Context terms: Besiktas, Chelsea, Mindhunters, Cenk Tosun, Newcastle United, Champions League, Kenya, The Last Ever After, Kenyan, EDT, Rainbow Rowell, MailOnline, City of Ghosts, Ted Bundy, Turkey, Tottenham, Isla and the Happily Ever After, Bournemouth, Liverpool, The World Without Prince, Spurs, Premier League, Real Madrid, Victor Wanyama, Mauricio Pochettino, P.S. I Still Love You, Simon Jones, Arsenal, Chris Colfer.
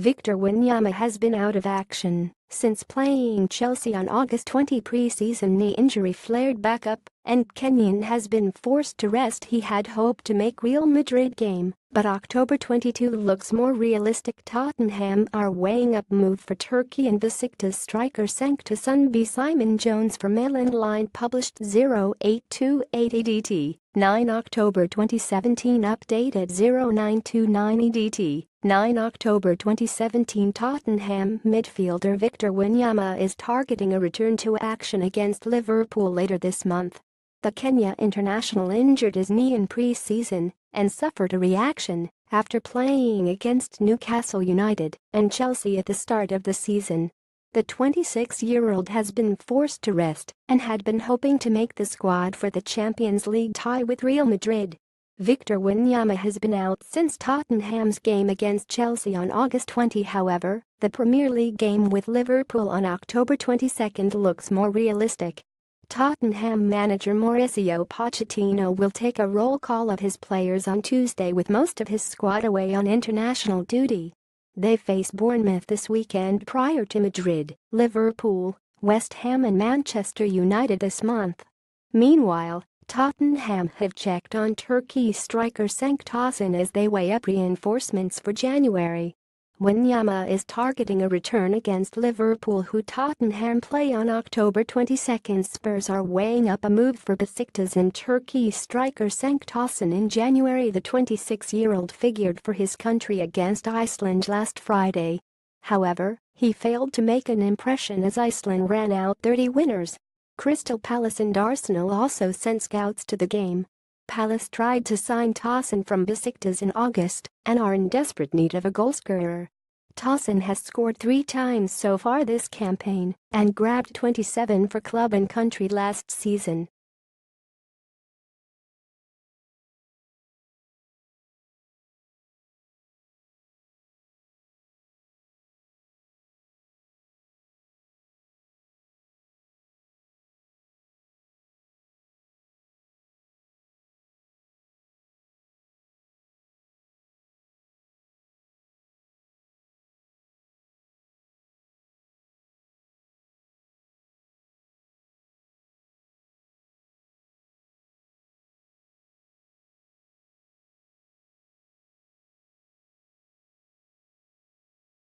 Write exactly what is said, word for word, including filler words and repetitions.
Victor Wanyama has been out of action since playing Chelsea on August twentieth pre-season knee injury flared back up, and Kenyan has been forced to rest. He had hoped to make Real Madrid game, but October twenty-second looks more realistic. Tottenham are weighing up move for Turkey and Besiktas striker Cenk Tosun v Simon Jones for MailOnline published zero eight two eight E D T, nine October twenty seventeen update at zero nine two nine E D T, nine October twenty seventeen Tottenham midfielder Victor Wanyama is targeting a return to action against Liverpool later this month. The Kenya international injured his knee in pre-season and suffered a reaction after playing against Newcastle United and Chelsea at the start of the season. The twenty-six-year-old has been forced to rest and had been hoping to make the squad for the Champions League tie with Real Madrid. Victor Wanyama has been out since Tottenham's game against Chelsea on August twentieth. However, the Premier League game with Liverpool on October twenty-second looks more realistic. Tottenham manager Mauricio Pochettino will take a roll call of his players on Tuesday with most of his squad away on international duty. They face Bournemouth this weekend prior to Madrid, Liverpool, West Ham and Manchester United this month. Meanwhile, Tottenham have checked on Turkey striker Cenk Tosun as they weigh up reinforcements for January. Wanyama is targeting a return against Liverpool, who Tottenham play on October twenty-second. Spurs are weighing up a move for Besiktas and Turkey striker Cenk Tosun in January. The twenty-six-year-old figured for his country against Iceland last Friday. However, he failed to make an impression as Iceland ran out thirty winners. Crystal Palace and Arsenal also sent scouts to the game. Palace tried to sign Tosun from Besiktas in August and are in desperate need of a goalscorer. Tosun has scored three times so far this campaign and grabbed twenty-seven for club and country last season.